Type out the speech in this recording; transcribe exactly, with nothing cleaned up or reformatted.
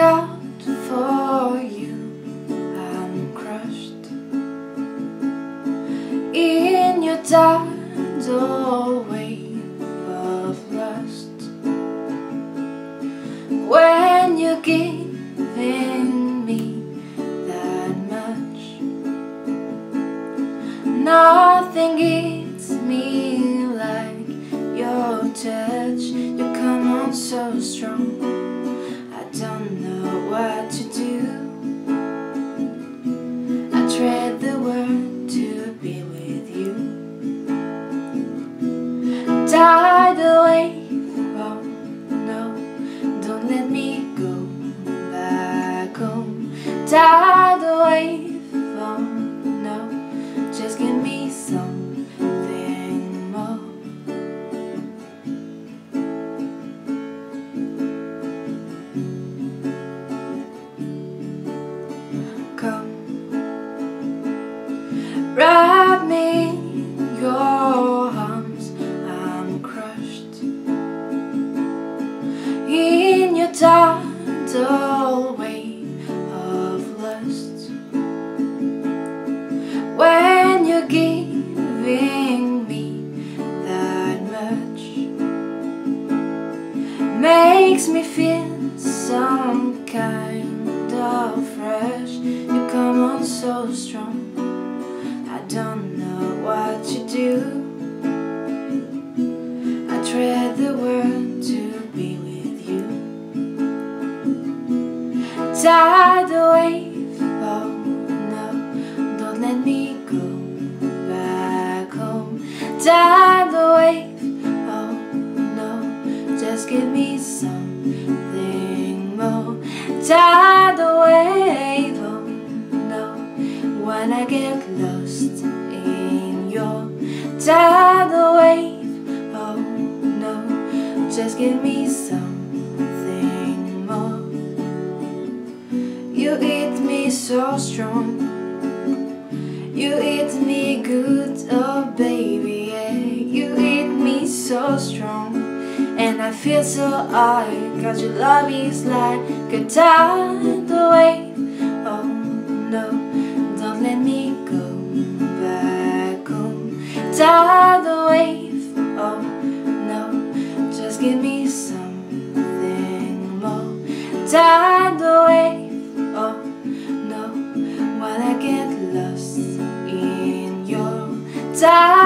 out for you. I'm crushed in your tidal wave of lust. When you're giving me that much, nothing hits me like your touch. You come on so strong, I don't know what to do. I dread the word to be with you. Tidal wave, oh no, don't let me go back home. Tidal wave, oh no, just give me some. Wrap me in your arms, I'm crushed in your tidal wave of lust. When you're giving me that much, makes me feel some kind of fresh. You come on so strong, I don't know what to do. I dread the world to be with you. Tidal wave, oh no, don't let me go back home. Tidal wave, oh no, just give me something more. Tidal wave, oh no, when I get lost in your tidal wave, oh no, just give me something more. You hit me so strong, you hit me good, oh baby, yeah. You hit me so strong, and I feel so high, 'cause your love is like a tidal wave, oh no, don't let me go back home. Tidal wave, oh no, just give me something more. Tidal wave, oh no, while I get lost in your tidal wave.